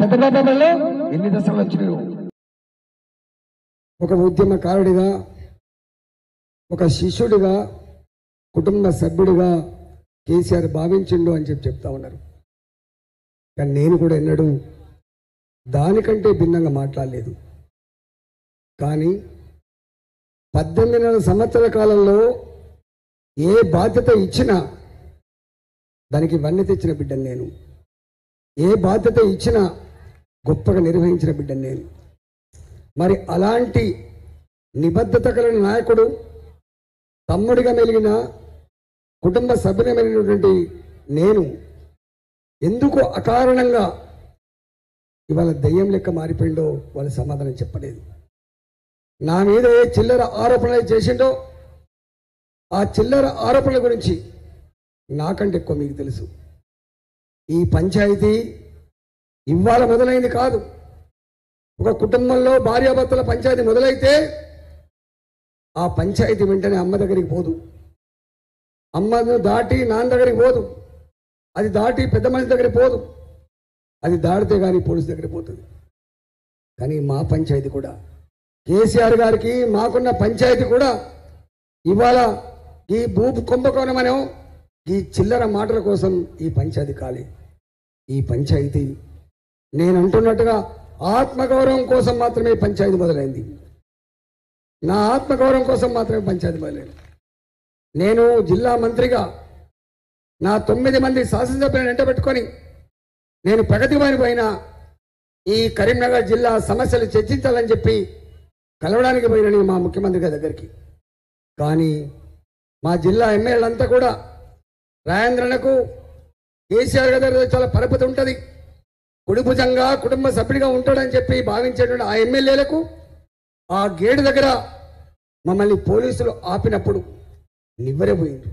హైదరాబాద్ ఎన్ని దశలు వచ్చినాయో ఒక ఉద్యమకారుడిగా ఒక శిష్యుడిగా కుటుంబ సభ్యుడిగా కేసీఆర్ భావించిండు అని చెప్తా ఉన్నారు. కానీ నేను కూడా ఎన్నడూ దానికంటే భిన్నంగా మాట్లాడలేదు. కానీ 18 సంవత్సరాల కాలంలో ఏ బాధ్యత ఇచ్చినా దానికి వన్నె తెచ్చిన బిడ్డను నేను, ఏ బాధ్యత ఇచ్చినా గొప్పగా నిర్వహించిన బిడ్డను నేను. మరి అలాంటి నిబద్ధత కలిగిన నాయకుడు, తమ్ముడిగా మెలిగిన కుటుంబ సభ్యులమైనటువంటి నేను ఎందుకు అకారణంగా ఇవాళ దయ్యం లెక్క మారిపోయిందో వాళ్ళ సమాధానం చెప్పలేదు. నా మీద ఏ చిల్లర ఆరోపణలు చేసిండో ఆ చిల్లర ఆరోపణల గురించి నాకంటే ఎక్కువ మీకు తెలుసు. ఈ పంచాయతీ ఇవాళ మొదలైంది కాదు. ఒక కుటుంబంలో భార్యాభర్తల పంచాయతీ మొదలైతే ఆ పంచాయతీ వెంటనే అమ్మ దగ్గరికి పోదు, అమ్మను దాటి నాన్న దగ్గరికి పోదు, అది దాటి పెద్ద మనిషి దగ్గరికి పోదు, అది దాడితే కానీ పోలీసు దగ్గరికి పోతుంది. కానీ మా పంచాయతీ కూడా, కేసీఆర్ గారికి మాకున్న పంచాయతీ కూడా ఇవాళ ఈ భూపు కుంభకోణమనో ఈ చిల్లర మాటల కోసం ఈ పంచాయతీ కాలే. ఈ పంచాయతీ నేను అంటున్నట్టుగా ఆత్మగౌరవం కోసం మాత్రమే పంచాయతీ మొదలైంది. నా ఆత్మగౌరవం కోసం మాత్రమే పంచాయతీ మొదలైంది. నేను జిల్లా మంత్రిగా నా 9 మంది శాసనసభ్యులను వెంట పెట్టుకొని నేను ప్రగతివాని పోయిన ఈ కరీంనగర్ జిల్లా సమస్యలు చర్చించాలని చెప్పి కలవడానికి పోయిన మా ముఖ్యమంత్రి గారి దగ్గరికి. కానీ మా జిల్లా ఎమ్మెల్యేలంతా కూడా రాజేంద్రనకు కేసీఆర్ గారి చాలా పరపతి ఉంటుంది, కుడిభుజంగా కుటుంబ సభ్యుడిగా ఉంటాడని చెప్పి భావించేటువంటి ఆ ఎమ్మెల్యేలకు ఆ గేటు దగ్గర మమ్మల్ని పోలీసులు ఆపినప్పుడు నివ్వెరపోయిండ్రు,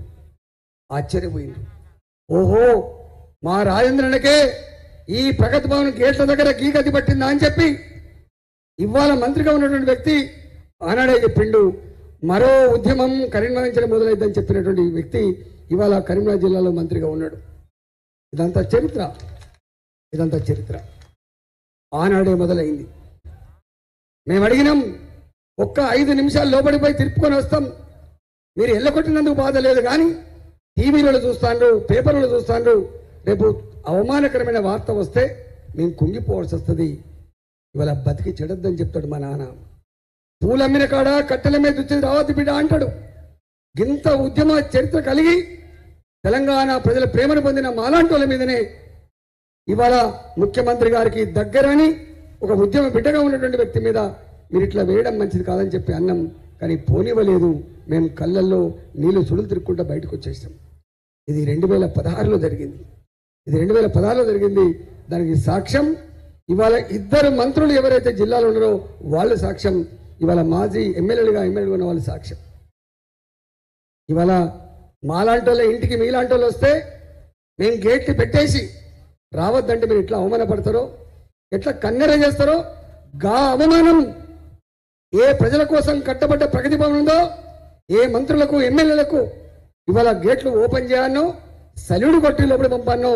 ఆశ్చర్యపోయిండ్రు. ఓహో, మా రాజేంద్రనకే ఈ ప్రగతి భవన్ గేట్ల దగ్గర గీగతి పట్టిందా అని చెప్పి ఇవాళ మంత్రిగా ఉన్నటువంటి వ్యక్తి ఆనాడే చెప్పిండు, మరో ఉద్యమం కరీంనగర్ నుంచి మొదలైద్దని చెప్పినటువంటి వ్యక్తి ఇవాళ కరీంనగర్ జిల్లాలో మంత్రిగా ఉన్నాడు. ఇదంతా చరిత్ర, ఇదంతా చరిత్ర. ఆనాడే మొదలైంది. మేము అడిగినాం, ఒక్క 5 నిమిషాలు లోపలిపోయి తిరుపుకొని వస్తాం, మీరు ఎల్లగొట్టినందుకు బాధ లేదు, కానీ టీవీలలో చూస్తాను, పేపర్లలో చూస్తాను, రేపు అవమానకరమైన వార్త వస్తే మేము కుంగిపోవాల్సి వస్తుంది, ఇవాళ బతికి చెడద్దని చెప్తాడు మా నాన్న. పూలమ్మిన కాడ కట్టెల మీద వచ్చేది రావద్దు బిడ్డ అంటాడు. ఇంత ఉద్యమ చరిత్ర కలిగి తెలంగాణ ప్రజల ప్రేమను పొందిన మాలాంటి వాళ్ళ మీదనే ఇవాళ ముఖ్యమంత్రి గారికి దగ్గరని ఒక ఉద్యమ బిడ్డగా ఉన్నటువంటి వ్యక్తి మీద మీరు ఇట్లా వేయడం మంచిది కాదని చెప్పి అన్నం. కానీ పోనివ్వలేదు. మేము కళ్ళల్లో నీళ్లు సుడులు తిరుక్కుంటూ బయటకు వచ్చేసాం. ఇది 2016లో జరిగింది. దానికి సాక్ష్యం ఇవాళ 2 మంత్రులు ఎవరైతే జిల్లాలో ఉన్నారో వాళ్ళు సాక్ష్యం, ఇవాళ మాజీ ఎమ్మెల్యేలుగా ఉన్న వాళ్ళు సాక్ష్యం. ఇవాళ మాలాంటి వాళ్ళ ఇంటికి మీలాంటి వాళ్ళు వస్తే మేము గేట్లు పెట్టేసి రావద్దంటే మీరు ఎట్లా అవమానపడతారో, ఎట్లా కన్నెర చేస్తారో, గా అవమానం ఏ ప్రజల కోసం కట్టబడ్డ ప్రగతి భవన్ ఉందో, ఏ మంత్రులకు ఎమ్మెల్యేలకు ఇవాళ గేట్లు ఓపెన్ చేయనో, సల్యూడ్ కొట్టి లోపల పంపానో,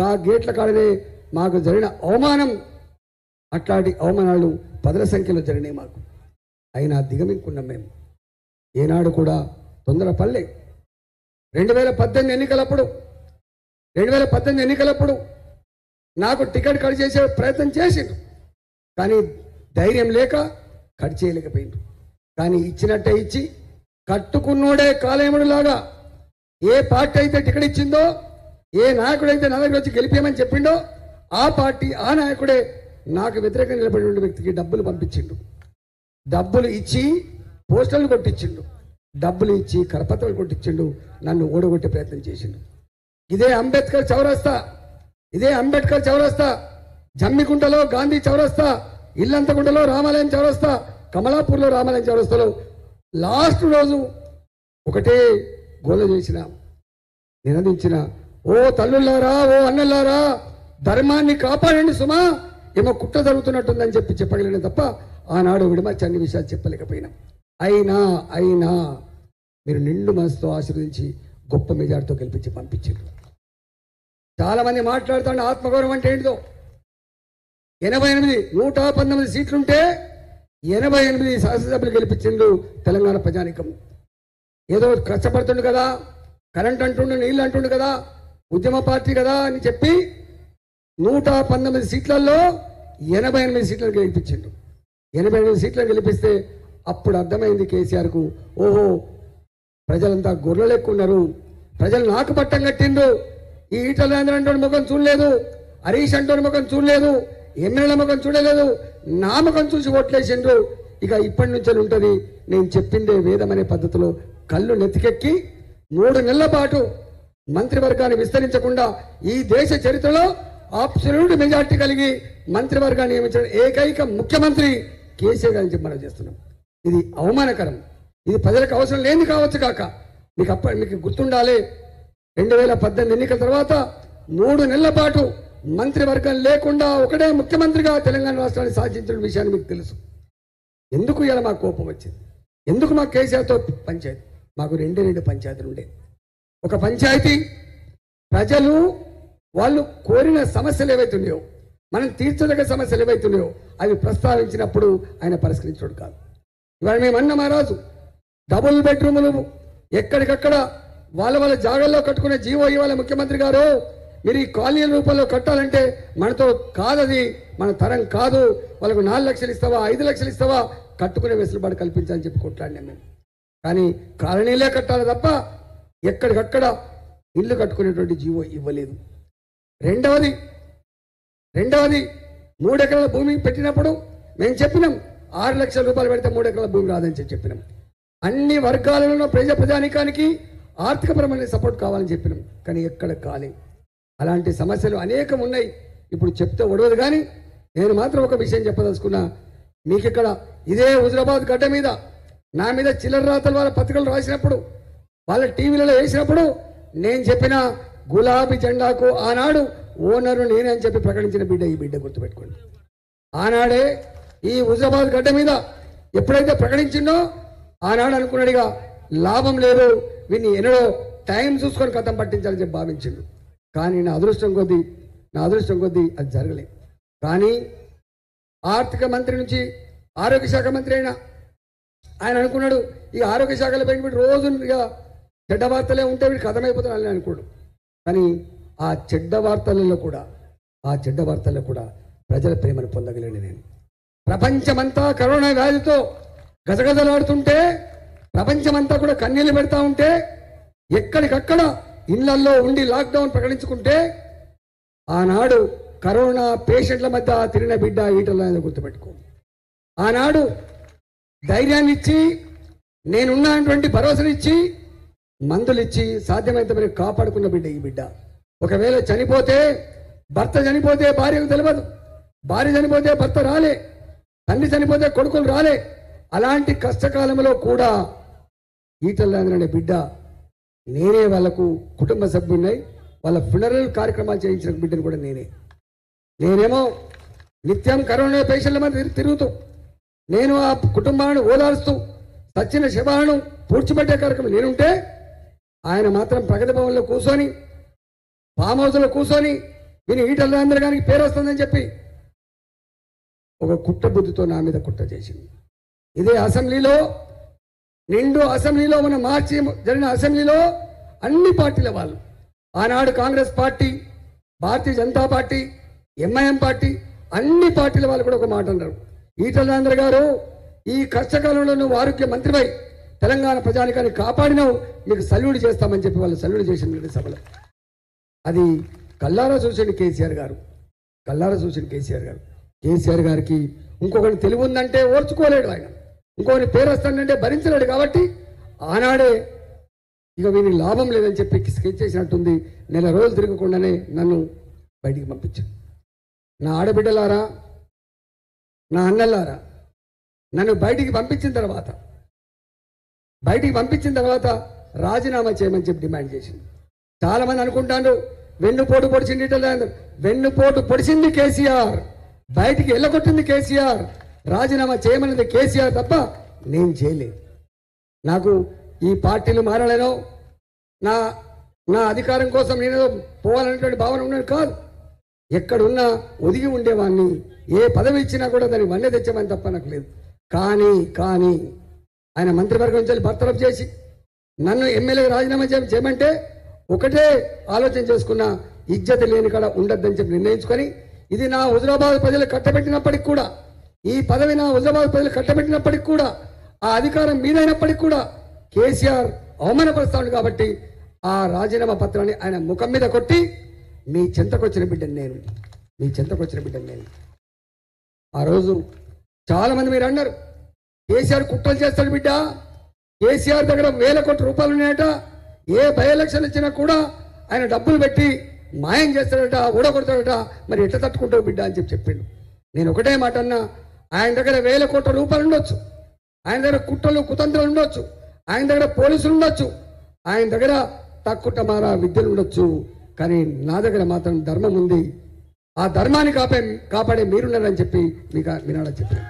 గా గేట్ల కాడనే మాకు జరిగిన అవమానం. అట్లాంటి అవమానాలు 10ల సంఖ్యలో జరిగినాయి మాకు. అయినా దిగమింకున్నాం మేము, ఏనాడు కూడా తొందర పల్లె. 2018 ఎన్నికలప్పుడు నాకు టికెట్ కట్ చేసే ప్రయత్నం చేసిండు, కానీ ధైర్యం లేక కట్ చేయలేకపోయిండు. కానీ ఇచ్చినట్టే ఇచ్చి కట్టుకున్నోడే కాలేముడిలాగా ఏ పార్టీ అయితే టికెట్ ఇచ్చిందో, ఏ నాయకుడైతే నా దగ్గర వచ్చి గెలిపేయమని చెప్పిండో ఆ పార్టీ ఆ నాయకుడే నాకు వ్యతిరేకంగా నిలబడిన వ్యక్తికి డబ్బులు పంపించిండు, డబ్బులు ఇచ్చి పోస్టర్లు కొట్టించిండు, డబ్బులు ఇచ్చి కరపత్రాలు కొట్టించిండు, నన్ను ఓడగొట్టే ప్రయత్నం చేసిండు. ఇదే అంబేద్కర్ చౌరస్తా, జమ్మికుంటలో గాంధీ చౌరస్తా, ఇల్లంతకుంటలో రామాలయం చౌరస్తా, కమలాపూర్లో రామాలయం చౌరస్తాలో లాస్ట్ రోజు ఒకటే గోల చేసిన, నినదించిన, ఓ తల్లులారా, ఓ అన్నలారా, ధర్మాన్ని కాపాడండి సుమా, ఏమో కుట్ర జరుగుతున్నట్టుందని చెప్పి చెప్పగలిగిన తప్ప ఆనాడు విడమర్చి అన్ని విషయాలు చెప్పలేకపోయినాం. అయినా మీరు నిండు మనసుతో ఆశీర్వదించి గొప్ప మెజార్టీతో గెలిపించి పంపించారు. చాలామంది మాట్లాడుతాడు ఆత్మగౌరవం అంటే ఏంటిదో, 118 సీట్లుంటే 88 శాసనసభ్యులు గెలిపించిండు తెలంగాణ ప్రజానికం. ఏదో కష్టపడుతుండు కదా, కరెంట్ అంటుండు, నీళ్ళు అంటుండు కదా, ఉద్యమ పార్టీ కదా అని చెప్పి 119 సీట్లలో 88 సీట్లను గెలిపించిండు. 88 సీట్లను గెలిపిస్తే అప్పుడు అర్థమైంది కేసీఆర్కు, ఓహో ప్రజలంతా గొర్రెలు ఎక్కున్నారు, ప్రజలు నాకు పట్టం కట్టిండు, ఈ ఈటల రాజేందర్ అంటోని ముఖం చూడలేదు, హరీష్ అంటోని ముఖం చూడలేదు, ఎమ్మెల్యేల ముఖం చూడలేదు, నా ముఖం చూసి ఓట్లేసిండ్రు, ఇక ఇప్పటి నుంచే ఉంటుంది నేను చెప్పిందే వేదం అనే పద్ధతిలో కళ్ళు నెత్తికెక్కి 3 నెలల పాటు మంత్రివర్గాన్ని విస్తరించకుండా ఈ దేశ చరిత్రలో అబ్సల్యూట్ మెజార్టీ కలిగి మంత్రివర్గాన్ని నియమించిన ఏకైక ముఖ్యమంత్రి కేసీఆర్ గారిని చెప్పి మనం చేస్తున్నాం. ఇది అవమానకరం. ఇది ప్రజలకు అవసరం లేని కావచ్చు కాక మీకు మీకు గుర్తుండాలి 2018 ఎన్నికల తర్వాత 3 నెలల పాటు మంత్రివర్గం లేకుండా ఒకడే ముఖ్యమంత్రిగా తెలంగాణ రాష్ట్రాన్ని సాధించిన విషయాన్ని మీకు తెలుసు. ఎందుకు ఇలా మాకు కోపం వచ్చింది? ఎందుకు మా కేసీఆర్తో పంచాయతీ? మాకు 2 పంచాయతీలు ఉండే. ఒక పంచాయతీ ప్రజలు వాళ్ళు కోరిన సమస్యలు ఏవైతున్నాయో, మనం తీర్చదగ్గ సమస్యలు ఏవైతున్నాయో అవి ప్రస్తావించినప్పుడు ఆయన పరిష్కరించడం కాదు. ఇవాళ మేమన్న మహారాజు డబుల్ బెడ్రూములు ఎక్కడికక్కడ వాళ్ళ వాళ్ళ జాగాల్లో కట్టుకునే జీవో ఇవాళ ముఖ్యమంత్రి గారు మీరు ఈ కాలనీల రూపంలో కట్టాలంటే మనతో కాదది, మన తరం కాదు, వాళ్ళకు 4 లక్షలు ఇస్తావా 5 లక్షలు ఇస్తావా కట్టుకునే వెసులుబాటు కల్పించాలని చెప్పి కొట్లాడినాం మేము. కానీ కాలనీలే కట్టాలి తప్ప ఎక్కడికక్కడ ఇల్లు కట్టుకునేటువంటి జీవో ఇవ్వలేదు. రెండవది 3 ఎకరాల భూమి పెట్టినప్పుడు మేము చెప్పినాం 6 లక్షల రూపాయలు పెడితే 3 ఎకరాల భూమి రాదని చెప్పినాం. అన్ని వర్గాలలో ప్రజానికానికి ఆర్థికపరమైన సపోర్ట్ కావాలని చెప్పినాం. కానీ ఎక్కడ కాలేదు. అలాంటి సమస్యలు అనేకం ఉన్నాయి. ఇప్పుడు చెప్తే ఒడవదు కానీ నేను మాత్రం ఒక విషయం చెప్పదలుచుకున్నా. మీకు ఇక్కడ ఇదే హుజురాబాద్ గడ్డ మీద నా మీద చిల్లర రాతలు వాళ్ళ పత్రికలు రాసినప్పుడు వాళ్ళ టీవీలలో వేసినప్పుడు నేను చెప్పిన గులాబీ జెండాకు ఆనాడు ఓనరు నేనే అని చెప్పి ప్రకటించిన బిడ్డ ఈ బిడ్డ, గుర్తుపెట్టుకోండి. ఆనాడే ఈ హుజురాబాద్ గడ్డ మీద ఎప్పుడైతే ప్రకటించిందో ఆనాడు అనుకున్నాడుగా లాభం లేదు, వీన్ని ఎన్నడో టైం చూసుకొని కథం పట్టించాలని చెప్పి భావించిండు. కానీ నా అదృష్టం కొద్దీ అది జరగలేదు. కానీ ఆర్థిక మంత్రి నుంచి ఆరోగ్య శాఖ మంత్రి అయినా ఆయన అనుకున్నాడు ఈ ఆరోగ్య శాఖలో పెట్టి రోజు చెడ్డ వార్తలే ఉంటే వీడు కథమైపోతున్నాను అనుకోడు. కానీ ఆ చెడ్డ వార్తలలో కూడా ప్రజల ప్రేమను పొందగలేను నేను. ప్రపంచమంతా కరోనా వ్యాధితో గజగజలాడుతుంటే, ప్రపంచమంతా కూడా కన్నీళ్లు పెడతా ఉంటే, ఎక్కడికక్కడ ఇళ్లల్లో ఉండి లాక్డౌన్ ప్రకటించుకుంటే ఆనాడు కరోనా పేషెంట్ల మధ్య తిరిగిన బిడ్డ ఈటల గుర్తుపెట్టుకో. ఆనాడు ధైర్యాన్ని ఇచ్చి, నేనున్నా అటువంటి భరోసానిచ్చి, మందులిచ్చి సాధ్యమైనంత వరకు కాపాడుకున్న బిడ్డ ఈ బిడ్డ. ఒకవేళ చనిపోతే, భర్త చనిపోతే భార్యకు తెలియదు, భార్య చనిపోతే భర్త రాలే, తల్లి చనిపోతే కొడుకులు రాలే. అలాంటి కష్టకాలంలో కూడా ఈటల అనే బిడ్డ నేనే వాళ్ళకు కుటుంబ సభ్యున్నాయి వాళ్ళ ఫ్యూనరల్ కార్యక్రమాలు చేయించిన బిడ్డను కూడా నేనేమో నిత్యం కరోనా పేషెంట్ల మధ్య తిరుగుతూ నేను ఆ కుటుంబాన్ని ఓదారుస్తూ సచ్చిన శవాలను పూడ్చిపెట్టే కార్యక్రమం నేనుంటే, ఆయన మాత్రం ప్రగతి భవన్లో కూర్చొని ఫామ్ హౌస్లో కూర్చొని నేను ఈటల రాజేందర్ గారికి పేరు వస్తుందని చెప్పి ఒక కుట్రబుద్ధితో నా మీద కుట్ర చేసింది. ఇదే అసెంబ్లీలో మన మార్చి జరిగిన అసెంబ్లీలో అన్ని పార్టీల వాళ్ళు, ఆనాడు Congress party, Bharatiya Janata party, MIM party, అన్ని పార్టీల వాళ్ళు కూడా ఒక మాట అన్నారు. ఈటల రాజేందర్ గారు ఈ కష్టకాలంలో నువ్వు ఆరోగ్య మంత్రిపై తెలంగాణ ప్రజానికాన్ని కాపాడినావు, నీకు సల్యూట్ చేస్తామని చెప్పి వాళ్ళు సల్యూట్ చేసిన సభలో అది కల్లారా చూసిన కేసీఆర్ గారు. కేసీఆర్ గారికి ఇంకొకటి తెలివి ఉందంటే ఓర్చుకోలేడు ఆయన, ఇంకొకరి పేరు వస్తానంటే భరించలేడు. కాబట్టి ఆనాడే ఇక వీని లాభం లేదని చెప్పి స్కెచ్ చేసినట్టుంది. 4 రోజులు తిరగకుండానే నన్ను బయటికి పంపించాను. నా ఆడబిడ్డలారా, నా అన్నలారా, నన్ను బయటికి పంపించిన తర్వాత రాజీనామా చేయమని చెప్పి డిమాండ్ చేసింది. చాలామంది అనుకుంటాను వెన్నుపోటు పొడిచింది ఈటల రాజేందర్, వెన్నుపోటు పొడిచింది కేసీఆర్, బయటికి వెళ్ళగొట్టింది కేసీఆర్, రాజీనామా చేయమన్నది కేసీఆర్ తప్ప నేను చేయలేదు. నాకు ఈ పార్టీలు మారలేనో నా అధికారం కోసం నేనేదో పోవాలనేటువంటి భావన ఉండేది కాదు. ఎక్కడున్నా ఒదిగి ఉండేవాడిని. ఏ పదవి ఇచ్చినా కూడా దాని వన్నే తెచ్చామని తప్ప నాకు లేదు. కానీ కానీ ఆయన మంత్రివర్గం నుంచి బర్తరఫ్ చేసి నన్ను ఎమ్మెల్యేగా రాజీనామా చేయమంటే ఒకటే ఆలోచన చేసుకున్న, ఇజ్జత లేని కాడ ఉండద్దని చెప్పి నిర్ణయించుకొని, ఇది నా హుజురాబాద్ ప్రజలు కట్టబెట్టినప్పటికి కూడా, ఈ పదవి నా హుజురాబాద్ ప్రజలు కట్టబెట్టినప్పటికి కూడా, ఆ అధికారం మీదైనప్పటికీ కూడా కేసీఆర్ అవమానపరుస్తాడు కాబట్టి ఆ రాజీనామా పత్రాన్ని ఆయన ముఖం మీద కొట్టి, మీ చెంతకొచ్చిన బిడ్డను నేను. ఆ రోజు చాలామంది మీరు అన్నారు కేసీఆర్ కుట్రలు చేస్తాడు బిడ్డ, కేసీఆర్ దగ్గర 1,000 కోట్ల రూపాయలు ఉన్నాయట, ఏ బై ఎలక్షన్లు ఇచ్చినా కూడా ఆయన డబ్బులు పెట్టి మాయం చేస్తాడట, ఊడగొడతాడట, మరి ఎట్లా తట్టుకుంటావు బిడ్డ అని చెప్పిండు. నేను ఒకటే మాట అన్నా, ఆయన దగ్గర 1,000 కోట్ల రూపాయలు ఉండొచ్చు, ఆయన దగ్గర కుట్రలు కుతంత్రాలు ఉండొచ్చు, ఆయన దగ్గర పోలీసులు ఉండొచ్చు, ఆయన దగ్గర తక్కువ మారా విద్యలు ఉండొచ్చు, కానీ నా దగ్గర మాత్రం ధర్మం ఉంది, ఆ ధర్మాన్ని కాపాడే మీరున్నారని చెప్పి మీకు మీనాడ చెప్పాను.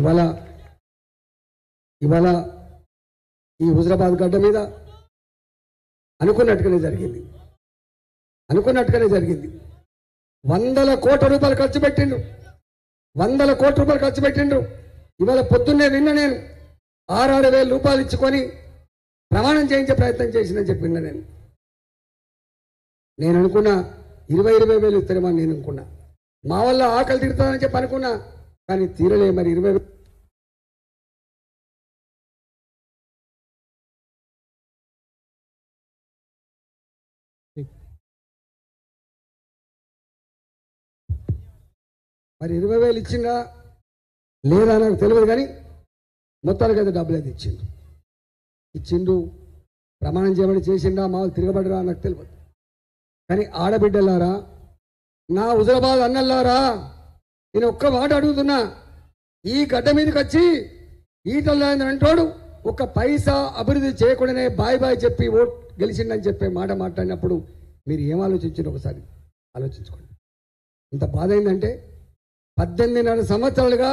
ఇవాళ ఈ హుజురాబాద్ గడ్డ మీద అనుకున్నట్టుగానే జరిగింది. వందల కోట్ల రూపాయలు ఖర్చు పెట్టిండ్రు. ఇవాళ పొద్దున్నే విన్నా నేను 6,000 రూపాయలు ఇచ్చుకొని ప్రమాణం చేయించే ప్రయత్నం చేసిందని చెప్పి విన్నా. నేను అనుకున్నా 20,000 ఇస్తారేమని నేను అనుకున్నా, మా వల్ల ఆకలి తీరుతానని చెప్పి అనుకున్నా, కానీ తీరలే. మరి 20,000 ఇచ్చిందా లేదా నాకు తెలియదు, కానీ మొత్తానికి అయితే డబ్బులు అయితే ఇచ్చిండు. ప్రమాణం చేయమని చేసిండా, మా వాళ్ళు తిరగబడరా నాకు తెలియదు. కానీ ఆడబిడ్డలారా, నా హుజురాబాద్ అన్నల్లారా, నేను ఒక్క మాట అడుగుతున్నా, ఈ గడ్డ మీదకి వచ్చి ఈటలని అంటాడు ఒక పైసా అభివృద్ధి చేయకుండానే బాయ్ బాయ్ చెప్పి ఓట్ గెలిచిండని చెప్పే మాట మాట్లాడినప్పుడు మీరు ఏం ఆలోచించారు? ఒకసారి ఆలోచించుకోండి. ఇంత బాధ ఏంటంటే 18.5 సంవత్సరాలుగా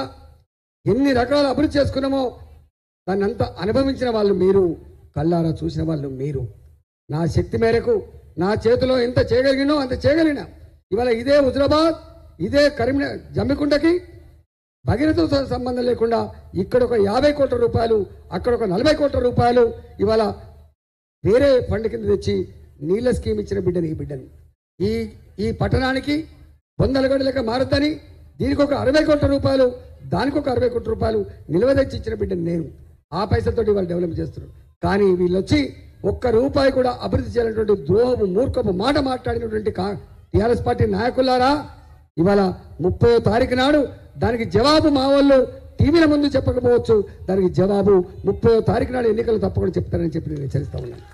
ఎన్ని రకాల అభివృద్ధి చేసుకున్నామో దాన్ని అంతా అనుభవించిన వాళ్ళు మీరు, కళ్ళారా చూసిన వాళ్ళు మీరు. నా శక్తి మేరకు నా చేతిలో ఎంత చేయగలిగినో అంత చేయగలిగిన. ఇవాళ ఇదే హుజురాబాద్, ఇదే కరీంనగర్ జమ్మికుంటకి భగీరథ సంబంధం లేకుండా ఇక్కడ ఒక 50 కోట్ల రూపాయలు, అక్కడ ఒక 40 కోట్ల రూపాయలు ఇవాళ వేరే ఫండ్ కింద తెచ్చి నీళ్ళ స్కీమ్ ఇచ్చిన బిడ్డని, ఈ బిడ్డని ఈ పట్టణానికి బొందలగడ్డ లెక్క మారుద్దని దీనికి ఒక 60 కోట్ల రూపాయలు, దానికి ఒక 60 కోట్ల రూపాయలు నిల్వ తెచ్చి ఇచ్చిన బిడ్డని నేను. ఆ పైసలతోటి వాళ్ళు డెవలప్ చేస్తున్నారు. కానీ వీళ్ళు వచ్చి ఒక్క రూపాయి కూడా అభివృద్ధి చేయాలన్నటువంటి ద్రోహపు మూర్ఖపు మాట మాట్లాడినటువంటి టీఆర్ఎస్ పార్టీ నాయకులారా, ఇవాళ 30వ తారీఖు నాడు దానికి జవాబు మా వాళ్ళు టీవీల ముందు చెప్పకపోవచ్చు, దానికి జవాబు 30వ తారీఖు నాడు ఎన్నికలు తప్పకుండా చెప్తారని చెప్పి నేను హెచ్చరిస్తా ఉన్నాను.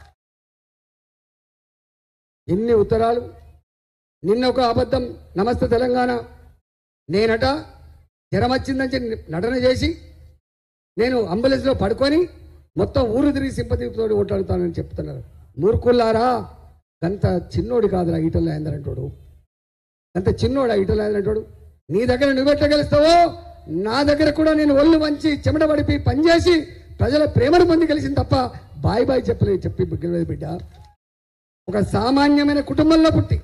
ఎన్ని ఉత్తరాలు, నిన్న ఒక అబద్ధం, నమస్తే తెలంగాణ, నేనట జ్వరం వచ్చిందని చెప్పి నటన చేసి నేను అంబులెన్స్లో పడుకొని మొత్తం ఊరు తిరిగి సింపతితో ఓటాడుతానని చెప్తున్నారు. మూర్ఖుల్లారా, అంత చిన్నోడు కాదురా ఈటెల రాజేందర్ అంటాడు, అంత చిన్నోడా ఈటెల రాజేందర్ అంటాడు. నీ దగ్గర నువ్వెట్లా గెలుస్తావో నా దగ్గర కూడా నేను ఒళ్ళు వంచి చెమట పడిపి పనిచేసి ప్రజల ప్రేమను పొంది గెలిచింది తప్ప బాయ్ బాయ్ చెప్పి గెలవలేదు బిడ్డ. ఒక సామాన్యమైన కుటుంబంలో పుట్టి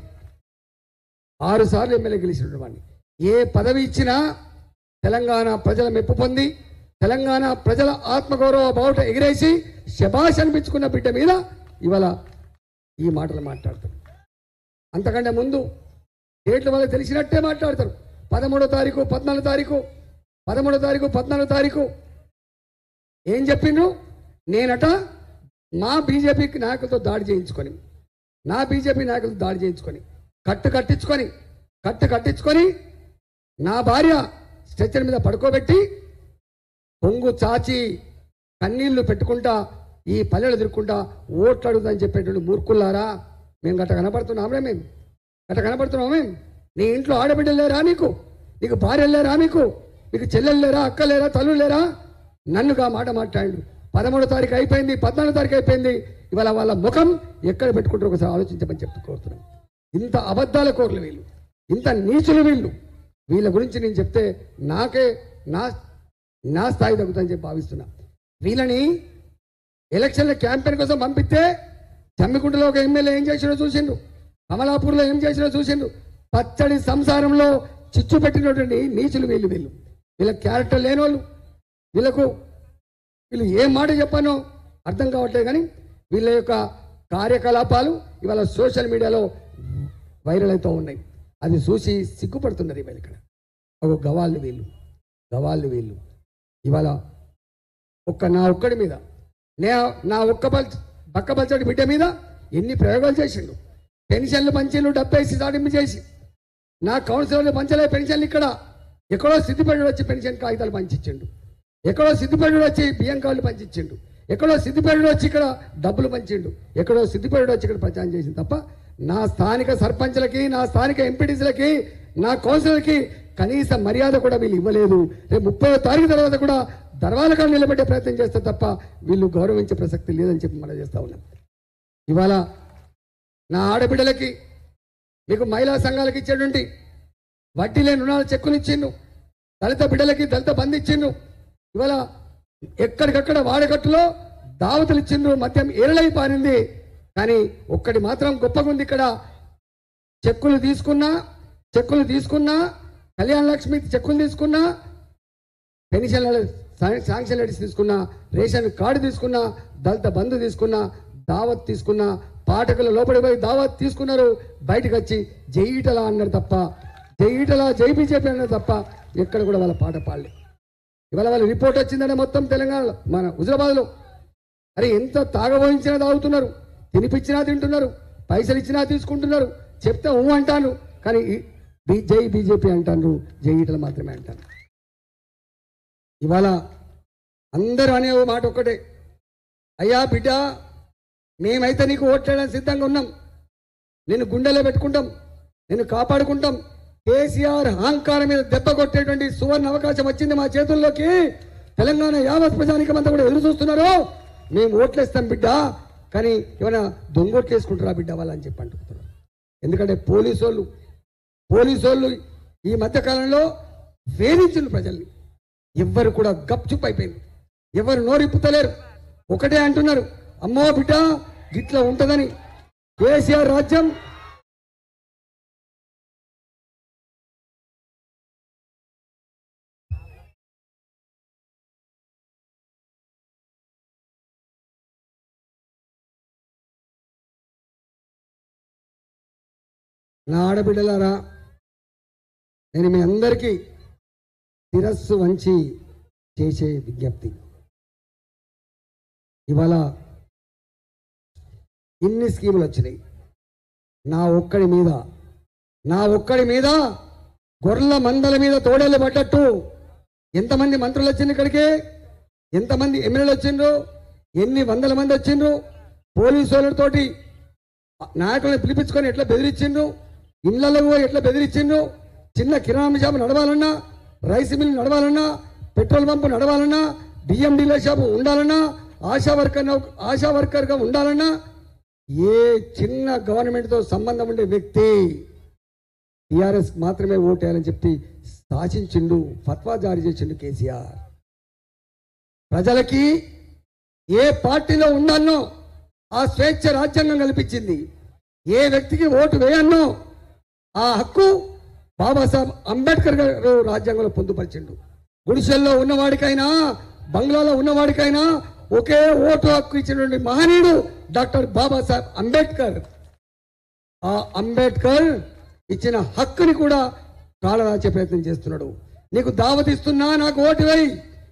6 సార్లు ఎమ్మెల్యే గెలిచిన వాడిని. ఏ పదవి ఇచ్చినా తెలంగాణ ప్రజల మెప్పు పొంది తెలంగాణ ప్రజల ఆత్మగౌరవ బావుట ఎగిరేసి శభాష్ అనిపించుకున్న బిడ్డ మీద ఇవాళ ఈ మాటలు మాట్లాడతారు. అంతకంటే ముందు డేట్ల వల్ల తెలిసినట్టే మాట్లాడతారు. 13 తారీఖు 14 తారీఖు 13 తారీఖు 14 తారీఖు ఏం చెప్పిండ్రు? నేనట మా బీజేపీ నాయకులతో దాడి చేయించుకొని కట్టు కట్టించుకొని నా భార్య స్ట్రెచ్చర్ మీద పడుకోబెట్టి పొంగు చాచి కన్నీళ్లు పెట్టుకుంటా ఈ పల్లెలు తిరుక్కుంటా ఓట్లు అడుగుదని చెప్పేటువంటి మూర్ఖుల్లారా, మేము గట్ట కనపడుతున్నాంరా, మేము నీ ఇంట్లో ఆడబిడ్డలు లేరా, నీకు భార్యలు లేరా, నీకు చెల్లెలు లేరా, అక్క లేరా, తల్లు లేరా? నన్నుగా మాట మాట్లాడు. 13వ తారీఖు అయిపోయింది, 14వ తారీఖు అయిపోయింది. ఇవాళ వాళ్ళ ముఖం ఎక్కడ పెట్టుకుంటారు ఒకసారి ఆలోచించమని చెప్పి కోరుతున్నాం. ఇంత అబద్ధాల కోర్లు వీళ్ళు, ఇంత నీచులు వీళ్ళు. వీళ్ళ గురించి నేను చెప్తే నా స్థాయి తగ్గుతుందని చెప్పి భావిస్తున్నా. వీళ్ళని ఎలక్షన్ల క్యాంపెయిన్ కోసం పంపిస్తే జమ్మికుంటలో ఒక ఎమ్మెల్యే ఏం చేసినో చూసిండు, అమలాపూర్లో ఏం చేసినో చూసిండు, పచ్చడి సంసారంలో చిచ్చు పెట్టినటువంటి నీచులు వీళ్ళు వీళ్ళు వీళ్ళ క్యారెక్టర్ లేనోళ్ళు వీళ్ళకు వీళ్ళు ఏ మాట చెప్పానో అర్థం కావట్లేదు. కానీ వీళ్ళ యొక్క కార్యకలాపాలు ఇవాళ సోషల్ మీడియాలో వైరల్ అవుతూ ఉన్నాయి. అది చూసి సిగ్గుపడుతున్నారు. ఇవాళ ఇక్కడ ఒక గవాళ్ళు వీళ్ళు ఇవాళ నా ఒక్కడి మీద నా ఒక్క బక్కబల్చడి బిడ్డ మీద ఎన్ని ప్రయోగాలు చేసిండు. పెన్షన్లు పంచిళ్ళు 70 దాటింపు చేసి నా కౌన్సిలర్లు పంచలే పెన్షన్లు. ఇక్కడ ఎక్కడో సిద్దిపేటలో వచ్చి పెన్షన్ కాగితాలు పంచిచ్చిండు, ఎక్కడో సిద్దిపేటలో వచ్చి బియ్యం కార్డులు పంచిచ్చిండు, ఎక్కడో సిద్దిపేటలో వచ్చి ఇక్కడ డబ్బులు పంచిండు, ఎక్కడో సిద్దిపేటలో వచ్చి ఇక్కడ ప్రచారం చేసింది తప్ప నా స్థానిక సర్పంచ్లకి, నా స్థానిక ఎంపీటీసీలకి, నా కౌన్సిలర్కి కనీస మర్యాద కూడా వీళ్ళు ఇవ్వలేదు. రేపు 30వ తారీఖు తర్వాత కూడా ధర్వాలకాలు నిలబెట్టే ప్రయత్నం చేస్తే తప్ప వీళ్ళు గౌరవించే ప్రసక్తి లేదని చెప్పి మనం చేస్తూ ఉన్నాం. ఇవాళ నా ఆడబిడ్డలకి మీకు మహిళా సంఘాలకు ఇచ్చేటువంటి వడ్డీ లేని రుణాలు చెక్కులు ఇచ్చిండు, దళిత బిడ్డలకి దళిత బంధు ఇచ్చిండు, ఇవాళ ఎక్కడికక్కడ వాడకట్టులో దావతలు ఇచ్చిండ్రు, మద్యం ఏరలై పారింది. కానీ ఒక్కటి మాత్రం గొప్పగా ఉంది, ఇక్కడ చెక్కులు తీసుకున్నా కళ్యాణ లక్ష్మి చెక్కులు తీసుకున్నా, పెన్షన్ శాంక్షన్ లెటర్స్ తీసుకున్నా, రేషన్ కార్డు తీసుకున్నా, దళిత బంధు తీసుకున్నా, దావత్ తీసుకున్నా, పాఠకులు లోపలిపోయి దావత్ తీసుకున్నారు, బయటకు వచ్చి జైటలా అన్నారు తప్ప, జైటలా జై బీజేపీ అన్నారు తప్ప ఎక్కడ కూడా వాళ్ళ పాట పాడలేదు. ఇవాళ వాళ్ళ రిపోర్ట్ వచ్చిందంటే మొత్తం తెలంగాణలో మన హుజురాబాద్లో అరే ఎంత తాగబోయించినా తాగుతున్నారు, తినిపించినా తింటున్నారు, పైసలు ఇచ్చినా తీసుకుంటున్నారు, చెప్తే ఊ అంటాను కానీ జై బీజేపీ అంటాను, జై ఈటలు మాత్రమే అంటాను. ఇవాళ అందరూ అనే మాట ఒక్కటే, అయ్యా బిడ్డ మేమైతే నీకు ఓట్లేయడానికి సిద్ధంగా ఉన్నాం, నేను గుండెలో పెట్టుకుంటాం, నేను కాపాడుకుంటాం. కేసీఆర్ అహంకారం మీద దెబ్బ కొట్టేటువంటి సువర్ణ అవకాశం వచ్చింది మా చేతుల్లోకి. తెలంగాణ యావత్ ప్రజానికం అంతా కూడా ఎదురు చూస్తున్నారు, మేము ఓట్లేస్తాం బిడ్డ, కానీ ఏమైనా దొంగోట్లు వేసుకుంటారా బిడ్డ వాళ్ళని చెప్పి అంటున్నారు. ఎందుకంటే పోలీసు వాళ్ళు ఈ మధ్యకాలంలో వేధించిన ప్రజల్ని ఎవ్వరు కూడా గప్చుప్ అయిపోయింది, ఎవరు నోరిప్పుతలేరు, ఒకటే అంటున్నారు అమ్మో బిడ్డ గిట్లా ఉంటుందని. కేసీఆర్ రాజ్యం నా ఆడబిడ్డలారా, నేను మీ అందరికీ శిరస్సు వంచి చేసే విజ్ఞప్తి, ఇవాళ ఇన్ని స్కీములు వచ్చినాయి, నా ఒక్కడి మీద గొర్రెల మందల మీద తోడేళ్ళు పడ్డట్టు ఎంతమంది మంత్రులు వచ్చిండ్రు ఇక్కడికి, ఎంతమంది ఎమ్మెల్యేలు వచ్చిండ్రు, ఎన్ని వందల మంది వచ్చిండ్రు, పోలీసు వాళ్ళతోటి నాయకులను పిలిపించుకొని ఎట్లా బెదిరించిండ్రు, ఇళ్లలో పోయి ఎట్లా బెదిరించిండ్రు, చిన్న కిరాణా షాపు నడవాలన్నా, రైస్ మిల్ నడవాలన్నా, పెట్రోల్ పంపు నడవాలన్నా, బియ్యం డీలర్ షాపు ఉండాలన్నా, ఆశా వర్కర్గా ఉండాలన్నా ఏ చిన్న గవర్నమెంట్తో సంబంధం ఉండే వ్యక్తి టీఆర్ఎస్ మాత్రమే ఓటేయాలని చెప్పి శాసించిండు, ఫత్వా జారీ చేసిండు కేసీఆర్. ప్రజలకి ఏ పార్టీలో ఉండాలనో ఆ స్వేచ్ఛ రాజ్యాంగం కల్పించింది, ఏ వ్యక్తికి ఓటు వేయన్నో ఆ హక్కు బాబాసాహెబ్ అంబేద్కర్ గారు రాజ్యాంగంలో పొందుపరిచిండు. గుడిసెల్లో ఉన్నవాడికైనా, బంగ్లాలో ఉన్నవాడికైనా ఒకే ఓటు హక్కు ఇచ్చినటువంటి మహనీయుడు డాక్టర్ బాబాసాహెబ్ అంబేద్కర్. ఆ అంబేద్కర్ ఇచ్చిన హక్కుని కూడా కాలరాచే ప్రయత్నం చేస్తున్నాడు. నీకు దావత్ ఇస్తున్నా నాకు ఓటు వేయి,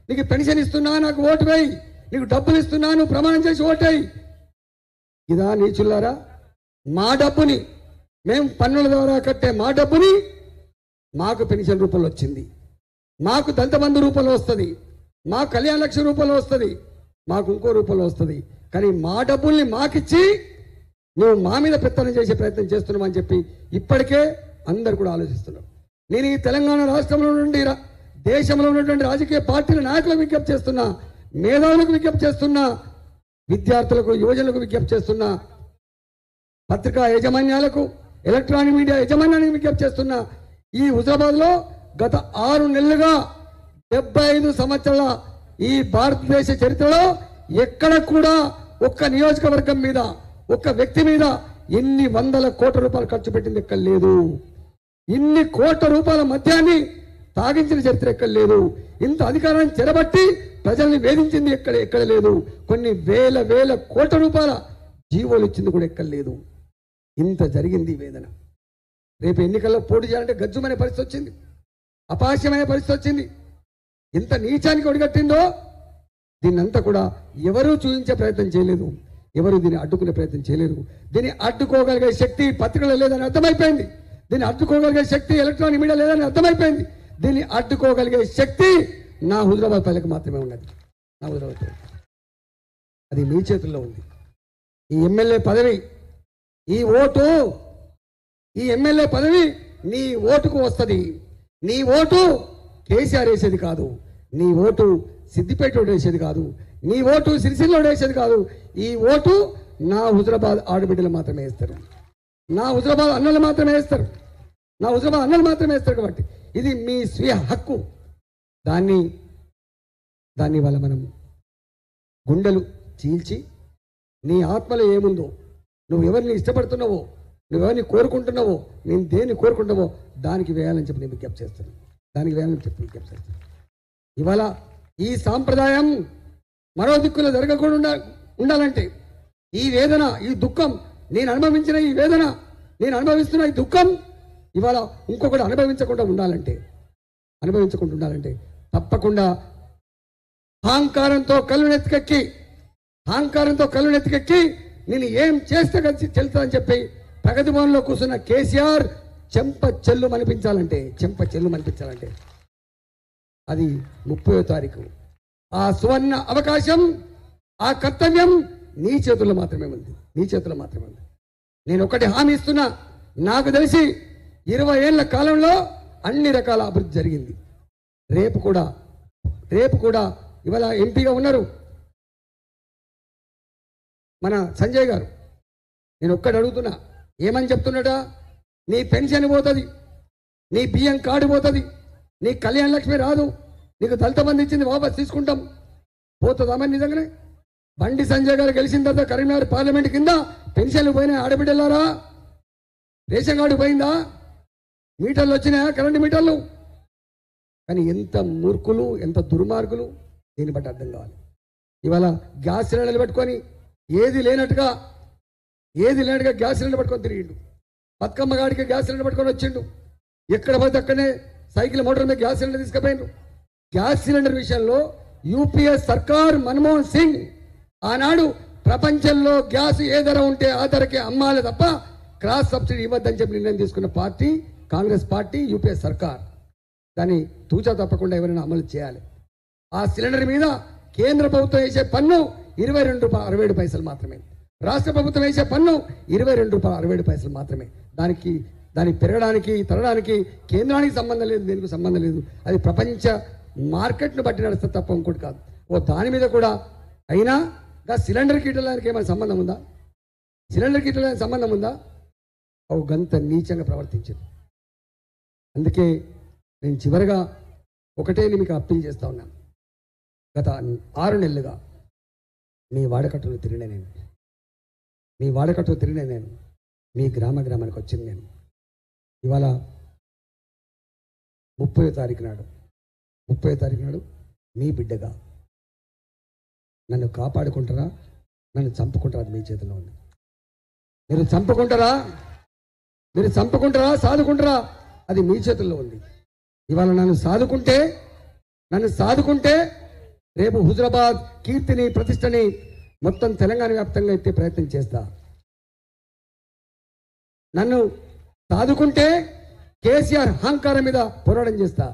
నీకు పెన్షన్ ఇస్తున్నా నాకు ఓటు వేయి, నీకు డబ్బులు ఇస్తున్నా నువ్వు ప్రమాణం చేసి ఓటేయి. ఇదా నీచులారా, మా డబ్బుని మేము పన్నుల ద్వారా కట్టే మా డబ్బుని మాకు పెన్షన్ రూపంలో వచ్చింది, మాకు దళిత బంధు రూపంలో వస్తుంది, మా కళ్యాణ లక్ష్మి రూపంలో వస్తుంది, మాకు ఇంకో రూపంలో వస్తుంది, కానీ మా డబ్బుల్ని మాకిచ్చి నువ్వు మా మీద పెత్తనం చేసే ప్రయత్నం చేస్తున్నావు అని చెప్పి ఇప్పటికే అందరు కూడా ఆలోచిస్తున్నావు. నేను ఈ తెలంగాణ రాష్ట్రంలో నుండి దేశంలో ఉన్నటువంటి రాజకీయ పార్టీల నాయకులకు విజ్ఞప్తి చేస్తున్నా, మేధావులకు విజ్ఞప్తి చేస్తున్నా, విద్యార్థులకు, యువజనులకు విజ్ఞప్తి చేస్తున్నా, పత్రికా యాజమాన్యాలకు, ఎలక్ట్రానిక్ మీడియా యాజమాన్యానికి విజ్ఞప్తి చేస్తున్నా, ఈ హుజురాబాద్లో గత 6 నెలలుగా 75 సంవత్సరాల ఈ భారతదేశ చరిత్రలో ఎక్కడ కూడా ఒక్క నియోజకవర్గం మీద, ఒక్క వ్యక్తి మీద 800 కోట్ల రూపాయలు ఖర్చు పెట్టింది ఎక్కడ లేదు. ఇన్ని కోట్ల రూపాయల మధ్యాన్ని తాగించిన చరిత్ర ఎక్కడ లేదు. ఇంత అధికారాన్ని చెరబట్టి ప్రజల్ని వేధించింది ఎక్కడ లేదు. కొన్ని వేల వేల కోట్ల రూపాయల జీవోలు ఇచ్చింది కూడా ఎక్కడ లేదు. ఇంత జరిగింది వేదన. రేపు ఎన్నికల్లో పోటీ చేయాలంటే గజ్జుమనే పరిస్థితి వచ్చింది, అపాస్యమైన పరిస్థితి వచ్చింది. ఎంత నీచానికి ఒడిగట్టిందో దీన్నంతా కూడా ఎవరూ చూపించే ప్రయత్నం చేయలేదు, ఎవరు దీన్ని అడ్డుకునే ప్రయత్నం చేయలేరు. దీన్ని అడ్డుకోగలిగే శక్తి పత్రికలు లేదని అర్థమైపోయింది, దీన్ని అడ్డుకోగలిగే శక్తి ఎలక్ట్రానిక్ మీడియా లేదని అర్థమైపోయింది, దీన్ని అడ్డుకోగలిగే శక్తి నా హుజురాబాద్ పల్లెకు మాత్రమే ఉన్నది, నా హుజురాబాద్ పల్లెకు. అది మీ చేతుల్లో ఉంది. ఈ ఎమ్మెల్యే పదవి, ఈ ఓటు, ఈ ఎమ్మెల్యే పదవి నీ ఓటుకు వస్తుంది. నీ ఓటు కేసీఆర్ వేసేది కాదు, నీ ఓటు సిద్దిపేట వేసేది కాదు, నీ ఓటు సిరిసిల్లో వేసేది కాదు. ఈ ఓటు నా హుజురాబాద్ ఆడబిడ్డలు మాత్రమే వేస్తారు, నా హుజురాబాద్ అన్నలు మాత్రమే వేస్తారు, నా హుజురాబాద్ అన్నలు మాత్రమే వేస్తారు. కాబట్టి ఇది మీ స్వీయ హక్కు. దాన్ని వల్ల మనం గుండెలు చీల్చి నీ ఆత్మలో ఏముందో, నువ్వు ఎవరిని ఇష్టపడుతున్నావో, నువ్వెవరిని కోరుకుంటున్నావో, నేను దేన్ని కోరుకుంటావో దానికి వేయాలని చెప్పి నేను విజ్ఞప్తి చేస్తాను, దానికి వేయాలని చెప్పి విజ్ఞప్తి చేస్తాను. ఇవాళ ఈ సాంప్రదాయం మరో దిక్కులో జరగకుండా ఉండాలంటే ఈ వేదన, ఈ దుఃఖం, నేను అనుభవించిన ఈ వేదన, నేను అనుభవిస్తున్న ఈ దుఃఖం ఇవాళ ఇంకొకటి అనుభవించకుండా ఉండాలంటే తప్పకుండా అహంకారంతో కళ్ళు నెత్తికెక్కి నేను ఏం చేస్తే కలిసి చెల్తానని చెప్పి ప్రగతి భవన్లో కూర్చున్న కేసీఆర్ చెంప చెల్లు మనిపించాలంటే అది 30వ తారీఖు. ఆ సువర్ణ అవకాశం, ఆ కర్తవ్యం నీ చేతుల్లో మాత్రమే ఉంది. నేను ఒకటి హామీ ఇస్తున్నా, నాకు తెలిసి 20 ఏళ్ల కాలంలో అన్ని రకాల అభివృద్ధి జరిగింది. రేపు కూడా ఇవాళ ఎంపీగా ఉన్నారు మన సంజయ్ గారు. నేను ఒక్కటి అడుగుతున్నా, ఏమని చెప్తున్నాడా? నీ పెన్షన్ పోతుంది, నీ బియ్యం కార్డు పోతుంది, నీ కళ్యాణ లక్ష్మి రాదు, నీకు దళిత మంది ఇచ్చింది వాపస్ తీసుకుంటాం పోతుందామని. నిజంగానే బండి సంజయ్ గారు గెలిచిన తర్వాత కరీంనగర్ పార్లమెంట్ కింద పెన్షన్లు పోయినా ఆడబిడ్డలారా? రేషన్ కార్డు పోయిందా? మీటర్లు వచ్చినాయా? కరెంటు మీటర్లు. కానీ ఎంత మూర్ఖులు, ఎంత దుర్మార్గులు, దీన్ని బట్టి అర్థం కావాలి. ఇవాళ గ్యాస్ సిలిండర్లు పెట్టుకొని ఏది లేనట్టుగా గ్యాస్ సిలిండర్ పట్టుకొని తిరిగిండు. బతుకమ్మ గాడికి గ్యాస్ సిలిండర్ పట్టుకొని వచ్చిండు. ఎక్కడ పోతే అక్కడనే సైకిల్ మోటార్ మీద గ్యాస్ సిలిండర్ తీసుకుపోయిండు. గ్యాస్ సిలిండర్ విషయంలో యూపీఏ సర్కార్, మన్మోహన్ సింగ్ ఆనాడు ప్రపంచంలో గ్యాస్ ఏ ధర ఉంటే ఆ ధరకే అమ్మాలి తప్ప క్రాస్ సబ్సిడీ ఇవ్వద్దని చెప్పి నిర్ణయం తీసుకున్న పార్టీ కాంగ్రెస్ పార్టీ, యూపీఏ సర్కార్. దాన్ని తూచా తప్పకుండా ఎవరైనా అమలు చేయాలి. ఆ సిలిండర్ మీద కేంద్ర ప్రభుత్వం వేసే పన్ను 22.67 రూపాయలు మాత్రమే, రాష్ట్ర ప్రభుత్వం వేసే పన్ను 22.67 రూపాయలు మాత్రమే. దానికి పెరగడానికి తరడానికి కేంద్రానికి సంబంధం లేదు, దీనికి సంబంధం లేదు. అది ప్రపంచ మార్కెట్ను బట్టి నడుస్తే తప్ప ఇంకోటి కాదు. దాని మీద కూడా అయినా సిలిండర్ కీటలానికి ఏమైనా సంబంధం ఉందా? అవు గంత నీచంగా ప్రవర్తించింది. అందుకే నేను చివరిగా ఒకటే మీకు అప్పీల్ చేస్తా ఉన్నాను. గత 6 నెలలుగా మీ వాడకట్టులో తిరిగిన నేను మీ గ్రామానికి వచ్చింది నేను. ఇవాళ 30వ తారీఖు నాడు మీ బిడ్డగా నన్ను కాపాడుకుంటారా, నన్ను చంపుకుంటారా? అది మీ చేతిలో ఉంది. మీరు చంపుకుంటారా సాదుకుంటారా? అది మీ చేతుల్లో ఉంది. ఇవాళ నన్ను సాదుకుంటే రేపు హుజురాబాద్ కీర్తిని, ప్రతిష్టని మొత్తం తెలంగాణ వ్యాప్తంగా ఎత్తే ప్రయత్నం చేస్తా. నన్ను సాదుకుంటే కేసీఆర్ అహంకారం మీద పోరాటం చేస్తా.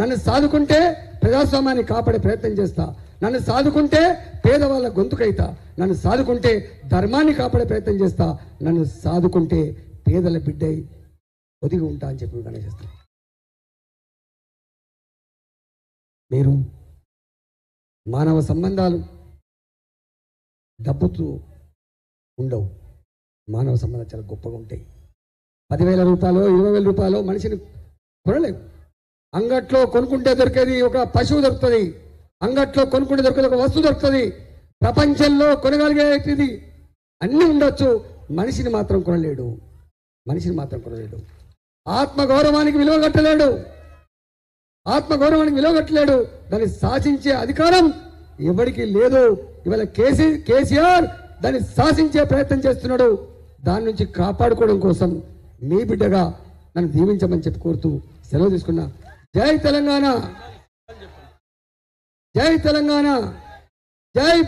నన్ను సాదుకుంటే ప్రజాస్వామ్యాన్ని కాపాడే ప్రయత్నం చేస్తా. నన్ను సాదుకుంటే పేదవాళ్ళ గొంతుకైతా. నన్ను సాదుకుంటే ధర్మాన్ని కాపాడే ప్రయత్నం చేస్తా. నన్ను సాదుకుంటే పేదల బిడ్డై ఒదిగి ఉంటా అని చెప్పి విధానం చేస్తా. మీరు మానవ సంబంధాలు డబ్బుతో ఉండవు, మానవ సంబంధాలు చాలా గొప్పగా ఉంటాయి. 10,000 రూపాయలు 20,000 రూపాయలు మనిషిని కొనలేవు. అంగట్లో కొనుక్కుంటే దొరికేది ఒక పశువు దొరుకుతుంది, అంగట్లో కొనుక్కుంటే దొరికేది ఒక వస్తువు దొరుకుతుంది. ప్రపంచంలో కొనగలిగేది అన్నీ ఉండొచ్చు, మనిషిని మాత్రం కొనలేడు. ఆత్మగౌరవానికి విలువ కట్టలేడు దాన్ని శాసించే అధికారం ఎవరికీ లేదు। ఇవాల కేసీఆర్ దాన్ని శాసించే ప్రయత్నం చేస్తున్నాడు। దాని నుంచి కాపాడుకోవడం కోసం మీ బిడ్డగా నన్ను దీవించమని చెప్పి కోరుతూ సెలవు తీసుకున్నా। జై తెలంగాణ, జై తెలంగాణ, జై